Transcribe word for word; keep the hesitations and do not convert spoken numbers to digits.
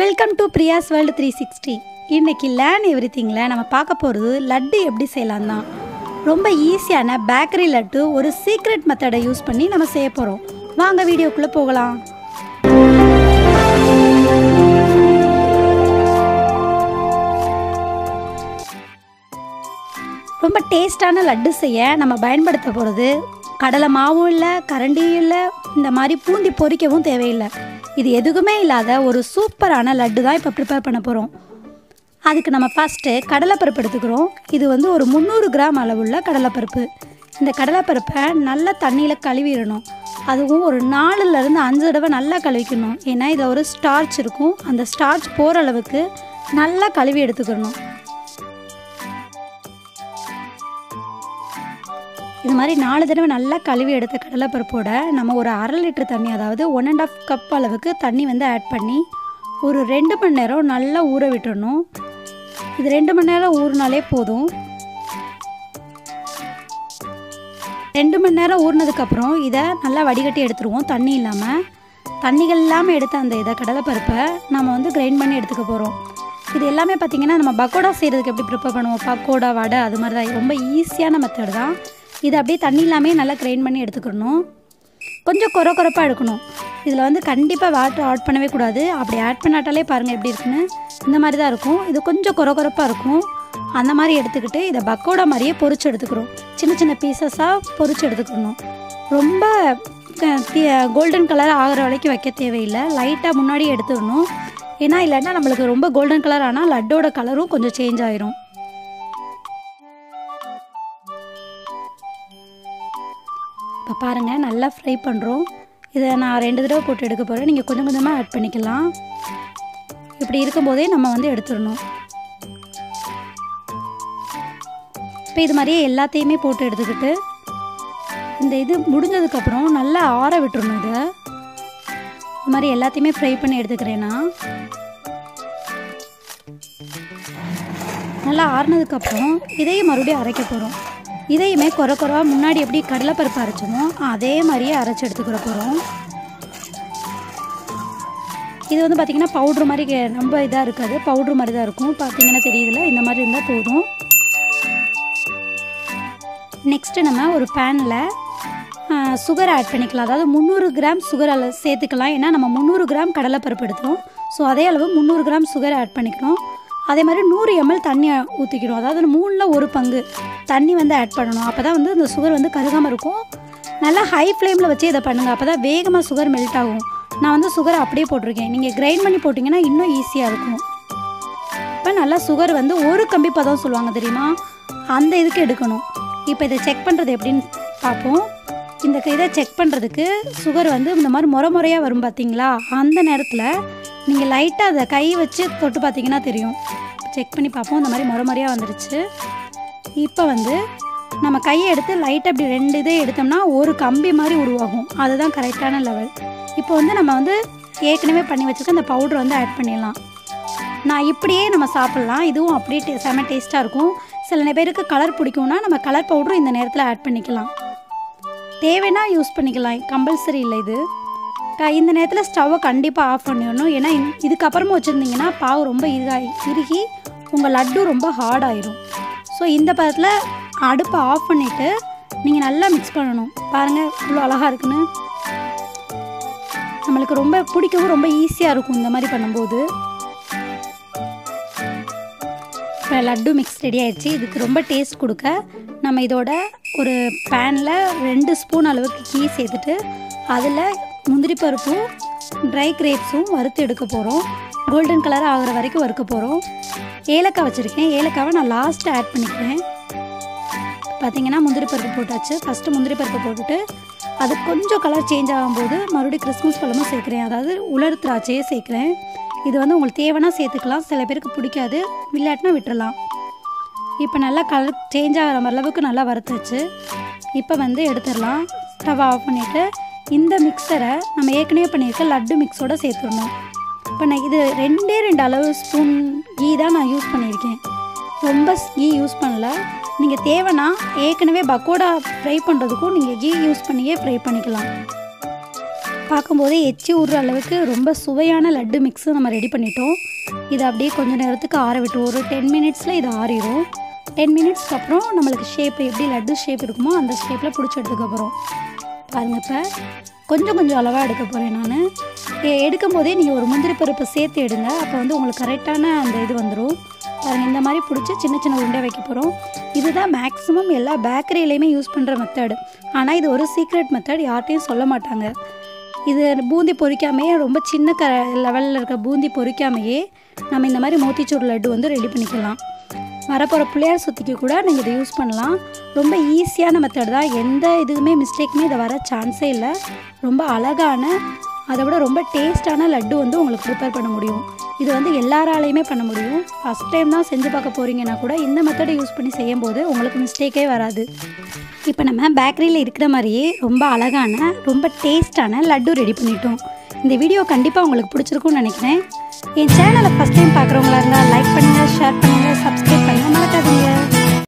Welcome to Priya's world three sixty इनकी learn everything नम पाकपो लड्डू एप्पड़ी सेयलाम दान रोम्ब ईसियाना बेकरी लड्डू और सीक्रेट मेथड यूस पन्नी नम सेय पोरोम वांग वीडियोक्कुल्ल पोगलाम। रोम्ब टेस्टाना लड्डू सेय नम பயன்படுத்த போறது கடலை மாவும் இல்ல கரண்டியும் இல்ல இந்த மாதிரி பூந்தி பொரிக்கவும் தேவையில்லை। இது எதுக்குமே இல்லாத ஒரு சூப்பரான லட்டு தான் இப்ப பிரிப்பேர் பண்ண போறோம்। அதுக்கு நம்ம ஃபர்ஸ்ட் கடலை பருப்பு எடுத்துக்கறோம்। இது வந்து ஒரு முந்நூறு கிராம் அளவுள்ள கடலை பருப்பு। இந்த கடலை பருப்பை நல்ல தண்ணியில கழுவிடணும்। அதுவும் ஒரு நாலுல இருந்து அஞ்சு தடவை நல்லா கழுவிக்கணும்। ஏனா இது ஒரு ஸ்டார்ச் இருக்கும், அந்த ஸ்டார்ச் போற அளவுக்கு நல்லா கழுவி எடுத்துக்கணும்। இந்த மாதிரி நாலு தடவை நல்லா கழுவி எடுத்த கடலைப்பருப்போட நம்ம ஒரு அரை லிட்டர் தண்ணி அதாவது ஒன் அண்ட் ஆஃப் கப் அளவுக்கு தண்ணி வந்து ஆட் பண்ணி ஒரு ரெண்டு மணி நேரம் நல்லா ஊற விட்டுறணும்। இது ரெண்டு மணி நேரம் ஊறினாலே போதும்। ரெண்டு மணி நேரம் ஊறினதுக்கப்புறம் இதை நல்லா வடிகட்டி எடுத்துருவோம்। தண்ணி இல்லாமல் தண்ணிகள் இல்லாமல் எடுத்த அந்த இதை கடலைப்பருப்பை நம்ம வந்து கிரைண்ட் பண்ணி எடுத்துக்க போகிறோம்। இது எல்லாமே பார்த்திங்கன்னா நம்ம பக்கோடா செய்கிறதுக்கு எப்படி ப்ரிப்பேர் பண்ணுவோம், பக்கோடா வடை அது மாதிரி தான்। ரொம்ப ஈஸியான மெத்தட் தான் இது। அப்படியே தண்ணி இல்லாமல் நல்லா கிரைண்ட் பண்ணி எடுத்துக்கணும்। கொஞ்சம் கொர கொரப்பாக எடுக்கணும்। இதில் வந்து கண்டிப்பாக வாட்டர் ஆட் பண்ணவே கூடாது। அப்படி ஆட் பண்ணாட்டாலே பாருங்கள் எப்படி இருக்குன்னு, இந்த மாதிரி தான் இருக்கும்। இது கொஞ்சம் கொர கொரப்பாக இருக்கும்। அந்த மாதிரி எடுத்துக்கிட்டு இதை பக்கோடா மாதிரியே பொரிச்சு எடுத்துக்கிறோம்। சின்ன சின்ன பீசஸாக பொரிச்சு எடுத்துக்கணும்। ரொம்ப கோல்டன் கலர் ஆகிற வரைக்கும் வைக்க தேவையில்லை, லைட்டாக முன்னாடியே எடுத்துக்கணும்। ஏன்னா இல்லைன்னா நம்மளுக்கு ரொம்ப கோல்டன் கலர் ஆனால் லட்டோட கலரும் கொஞ்சம் சேஞ்ச் ஆகிரும்। இப்போ பாருங்கள் நல்லா ஃப்ரை பண்ணுறோம்। இதை நான் ரெண்டு தடவை போட்டு எடுக்க போகிறேன்। நீங்கள் கொஞ்சம் கொஞ்சமாக ஆட் பண்ணிக்கலாம்। இப்படி இருக்கும்போதே நம்ம வந்து எடுத்துடணும்। இப்போ இது மாதிரியே எல்லாத்தையுமே போட்டு எடுத்துக்கிட்டு இந்த இது முடிஞ்சதுக்கப்புறம் நல்லா ஆற விட்டுறணும்। இதை இது மாதிரி எல்லாத்தையுமே ஃப்ரை பண்ணி எடுத்துக்கிறேன்னா நல்லா ஆறினதுக்கப்புறம் இதையும் மறுபடியும் அரைக்க போகிறோம்। இதையுமே குறை குறவா முன்னாடி எப்படி கடலைப்பருப்பு அரைச்சோமோ அதே மாதிரியே அரைச்சி எடுத்துக்கிற போகிறோம்। இது வந்து பார்த்திங்கன்னா பவுட்ரு மாதிரி ரொம்ப இதாக இருக்காது, பவுட்ரு மாதிரி தான் இருக்கும்। பார்த்திங்கன்னா தெரியுதுல, இந்த மாதிரி இருந்தால் போதும்। நெக்ஸ்ட்டு நம்ம ஒரு பேனில் சுகர் ஆட் பண்ணிக்கலாம்। அதாவது முந்நூறு கிராம் சுகர் அளவு சேர்த்துக்கலாம்। ஏன்னா நம்ம முந்நூறு கிராம் கடலைப்பருப்பு எடுத்தோம், ஸோ அதே அளவு முந்நூறு கிராம் சுகர் ஆட் பண்ணிக்கிறோம்। அதே மாதிரி நூறு எம்எல் தண்ணி ஊற்றிக்கிறோம்। அதாவது மூணில் ஒரு பங்கு தண்ணி வந்து ஆட் பண்ணணும்। அப்போ தான் வந்து இந்த சுகர் வந்து கருகாமல் இருக்கும்। நல்லா ஹை ஃப்ளேமில் வச்சு இதை பண்ணுங்கள், அப்போ தான் வேகமாக சுகர் மெல்ட் ஆகும்। நான் வந்து சுகரை அப்படியே போட்டிருக்கேன், நீங்கள் கிரைண்ட் பண்ணி போட்டிங்கன்னா இன்னும் ஈஸியாக இருக்கும்। இப்போ நல்லா சுகர் வந்து ஒரு கம்பி பதம் சொல்லுவாங்க தெரியுமா, அந்த இதுக்கு எடுக்கணும்। இப்போ இதை செக் பண்ணுறது எப்படின்னு பார்ப்போம்। இந்த இதை செக் பண்ணுறதுக்கு சுகர் வந்து இந்த மாதிரி முறை முறையாக வரும் பார்த்தீங்களா, அந்த நேரத்தில் நீங்கள் லைட்டாக அதை கை வச்சு தொட்டு பார்த்தீங்கன்னா தெரியும்। செக் பண்ணி பார்ப்போம், இந்த மாதிரி முறை முறையாக வந்துருச்சு। இப்போ வந்து நம்ம கையை எடுத்து லைட்டாக அப்படி ரெண்டு இதே எடுத்தோம்னா ஒரு கம்பி மாதிரி உருவாகும், அதுதான் கரெக்டான லெவல்। இப்போ வந்து நம்ம வந்து ஏற்கனவே பண்ணி வச்சுருக்க அந்த பவுடர் வந்து ஆட் பண்ணிடலாம்। நான் இப்படியே நம்ம சாப்பிட்லாம், இதுவும் அப்படியே டே செம டேஸ்ட்டாக இருக்கும்। சில பேருக்கு கலர் பிடிக்கும்னா நம்ம கலர் பவுடரும் இந்த நேரத்தில் ஆட் பண்ணிக்கலாம், தேவைன்னா யூஸ் பண்ணிக்கலாம், கம்பல்சரி இல்லை இது। இந்த நேரத்தில் ஸ்டவ்வை கண்டிப்பாக ஆஃப் பண்ணிடணும்। ஏன்னா இதுக்கப்புறமா வச்சுருந்தீங்கன்னா பாவு ரொம்ப இதாகி இறுகி உங்கள் லட்டு ரொம்ப ஹார்டாயிரும்। ஸோ இந்த பதத்தில் அடுப்பை ஆஃப் பண்ணிவிட்டு நீங்கள் நல்லா மிக்ஸ் பண்ணணும்। பாருங்கள் இவ்வளோ அழகாக இருக்குன்னு, நம்மளுக்கு ரொம்ப பிடிக்கவும் ரொம்ப ஈஸியாக இருக்கும் இந்த மாதிரி பண்ணும்போது। இப்போ லட்டு மிக்ஸ் ரெடி ஆகிடுச்சு। இதுக்கு ரொம்ப டேஸ்ட் கொடுக்க நம்ம இதோட ஒரு பேனில் ரெண்டு ஸ்பூன் அளவுக்கு கீ சேர்த்துட்டு அதில் முந்திரி பருப்பும் ட்ரை கிரேப்ஸும் வறுத்து எடுக்க போகிறோம்। கோல்டன் கலர் ஆகிற வரைக்கும் வறுக்க போகிறோம்। ஏலக்காய் வச்சுருக்கேன், ஏலக்காவை நான் லாஸ்ட்டு ஆட் பண்ணிக்கிறேன்। பார்த்திங்கன்னா முந்திரி பருப்பு போட்டாச்சு। ஃபஸ்ட்டு முந்திரி பருப்பு போட்டுட்டு அது கொஞ்சம் கலர் சேஞ்ச் ஆகும்போது மறுபடியும் கிறிஸ்மஸ் பழமும் சேர்க்குறேன், அதாவது உலர் திராட்சையே சேர்க்குறேன்। இது வந்து உங்களுக்கு தேவைன்னா சேர்த்துக்கலாம், சில பேருக்கு பிடிக்காது, இல்லாட்டினா விட்டுறலாம்। இப்போ நல்லா கலர் சேஞ்ச் ஆகிற அளவுக்கு நல்லா வறுத்துச்சு। இப்போ வந்து எடுத்துடலாம், ஸ்டவ் ஆஃப் பண்ணிவிட்டு இந்த மிக்சரை நம்ம ஏற்கனவே பண்ணியிருக்க லட்டு மிக்ஸோடு சேர்த்துடணும்। இப்போ நான் இது ரெண்டே ரெண்டு அளவு ஸ்பூன் கீ தான் நான் யூஸ் பண்ணியிருக்கேன், ரொம்ப கீ யூஸ் பண்ணல। நீங்கள் தேவைன்னா ஏற்கனவே பக்கோடா ஃப்ரை பண்ணுறதுக்கும் நீங்கள் கீ யூஸ் பண்ணியே ஃப்ரை பண்ணிக்கலாம்। பார்க்கும்போதே எச்சி ஊறுற அளவுக்கு ரொம்ப சுவையான லட்டு மிக்ஸ் நம்ம ரெடி பண்ணிட்டோம். இது அப்படியே கொஞ்ச நேரத்துக்கு ஆற விட்டுருவோம். ஒரு டென் மினிட்ஸில் இது ஆறிடும். டென் மினிட்ஸ்க்கு அப்புறம் நம்மளுக்கு ஷேப் எப்படி லட்டு ஷேப் இருக்குமோ அந்த ஷேப்பில் பிடிச்சி எடுத்துக்கப்புறம் பாருங்கள். இப்போ கொஞ்சம் கொஞ்சம் அளவாக எடுக்க போகிறேன். நான் எடுக்கும்போதே நீங்கள் ஒரு முந்திரி பருப்பை சேர்த்து எடுங்க. அப்போ வந்து உங்களுக்கு கரெக்டான அந்த இது வந்துடும். பாருங்கள், இந்த மாதிரி பிடிச்சி சின்ன சின்ன உருண்டை வைக்க போகிறோம். இதுதான் மேக்ஸிமம் எல்லா பேக்கரியிலையுமே யூஸ் பண்ணுற மெத்தடு. ஆனால் இது ஒரு சீக்ரெட் மெத்தட், யார்கிட்டையும் சொல்ல மாட்டாங்க. இது பூந்தி பொரிக்காமையே, ரொம்ப சின்ன க லெவலில் இருக்க பூந்தி பொரிக்காமையே நம்ம இந்த மாதிரி மோத்திச்சூர் லட்டு வந்து ரெடி பண்ணிக்கலாம். வரப்போகிற பிள்ளையார் சுற்றிக்கு கூட நீங்கள் இதை யூஸ் பண்ணலாம். ரொம்ப ஈஸியான மெத்தட் தான். எந்த இதுவுமே மிஸ்டேக்குமே இதை வர சான்ஸே இல்லை. ரொம்ப அழகான, அதை விட ரொம்ப டேஸ்டான லட்டு வந்து உங்களுக்கு ப்ரிப்பேர் பண்ண முடியும். இது வந்து எல்லாராலையுமே பண்ண முடியும். ஃபஸ்ட் டைம் தான் செஞ்சு பார்க்க போகிறீங்கன்னா கூட இந்த மெத்தடை யூஸ் பண்ணி செய்யும்போது உங்களுக்கு மிஸ்டேக்கே வராது. இப்போ நம்ம பேக்கரியில் இருக்கிற மாதிரியே ரொம்ப அழகான, ரொம்ப டேஸ்டான லட்டு ரெடி பண்ணிட்டோம். இந்த வீடியோ கண்டிப்பாக உங்களுக்கு பிடிச்சிருக்குன்னு நினைக்கிறேன். என் சேனலை ஃபஸ்ட் டைம் பார்க்குறவங்களா இருந்தால் லைக் பண்ணுங்கள், ஷேர் பண்ணுங்கள், சப்ஸ்கிரைப்